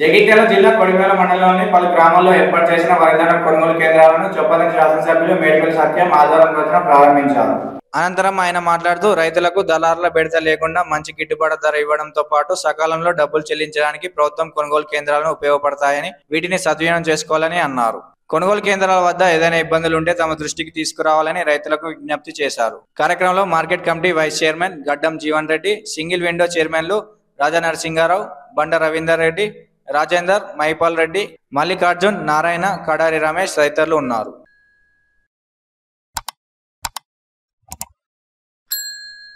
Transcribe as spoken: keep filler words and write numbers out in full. జగిత్యాల జిల్లా కొడిమేల మండలంలోని పలు గ్రామాల్లో ఏర్పాటు చేసిన వరిధాన్యం కొనుగోలు కేంద్రాలను చొప్పదండి శాసనసభ్యులు మేడిపల్లి సత్యం ఆదివారం రోజున ప్రారంభించారు. అనంతరం ఆయన మాట్లాడుతూ రైతులకు దళారుల బెడద లేకుండా మంచి గిట్టుబాటు ధర ఇవ్వడంతో పాటు సకాలంలో డబ్బులు చెల్లించడానికి ప్రభుత్వం కొనుగోలు కేంద్రాలను ఉపయోగపడతాయని వీటిని సద్వినియోగం చేసుకోవాలని అన్నారు. కొనుగోలు కేంద్రాల వద్ద ఏదైనా ఇబ్బందులు ఉంటే తమ దృష్టికి తీసుకురావాలని రైతులకు విజ్ఞప్తి చేశారు. కార్యక్రమంలో మార్కెట్ కమిటీ వైస్ చైర్మన్ గడ్డం జీవన్ రెడ్డి, సింగిల్ విండో చైర్మన్లు రాజా నరసింహారావు, బండ రవీందర్ రెడ్డి, రాజేందర్, మహిపాల్ రెడ్డి, మలికార్జున్, నారాయణ, కడారి రమేష్ తదితరులు ఉన్నారు.